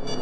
Don't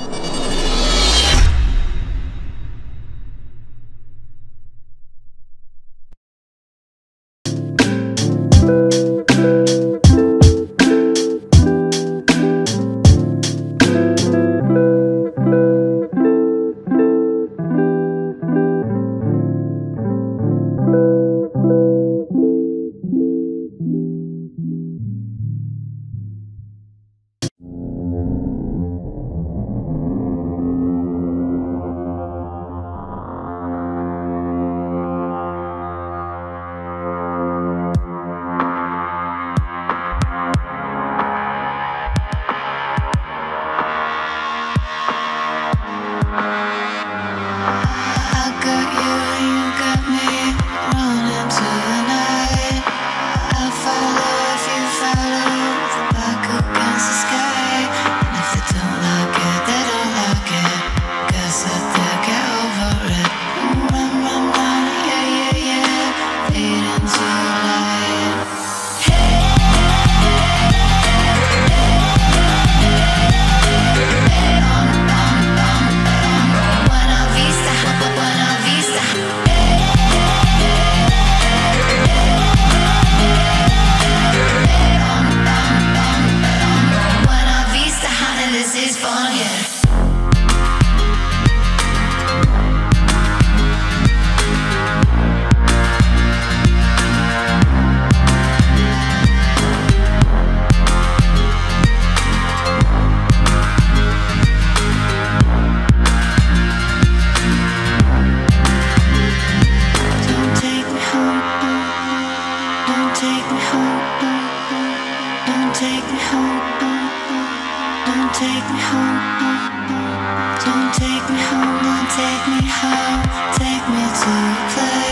take me home, take me to a place.